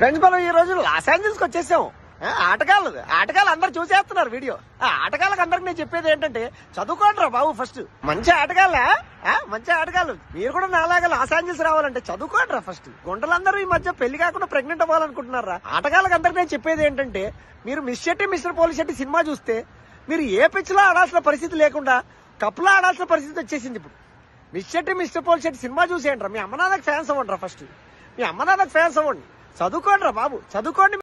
Friends మనం ఈ రోజు లాస్ ఏంజల్స్ కి వచ్చేసాం. ఆటగాళ్ళు అందరు చూసేస్తున్నారు వీడియో. ఆటగాళ్ళకి అందరికి నేను చెప్పేది ఏంటంటే చదువుకోండిరా బాబు. ఫస్ట్ మంచి ఆటగాళ్ళు మీరు కూడా నాలాగా లాస్ ఏంజల్స్ రావాలంటే చదువుకోండిరా ఫస్ట్. గుంటలందరూ ఈ మధ్య పెళ్లి కాకుండా ప్రెగ్నెంట్ అవ్వాలనుకుంటున్నారా? ఆటగాళ్ళకి అందరికి నేను చెప్పేది ఏంటంటే మీరు miss Shetty mister Polishetty cinema చూస్తే మీరు ఏ పిచ్ లో ఆడాల్సిన పరిస్థితి లేకుండా కప్పులో ఆడాల్సిన పరిస్థితి వచ్చేసింది. ఇప్పుడు miss Shetty mister Polishetty cinema చూసేయండి. మీ అమ్మనాన్నకి ఫ్యాన్స్ అవ్వండి. ఫస్ట్ మీ అమ్మనాన్నకి ఫ్యాన్స్ అవ్వండి. చదువుకోండి రా బాబు, చదువుకోండి.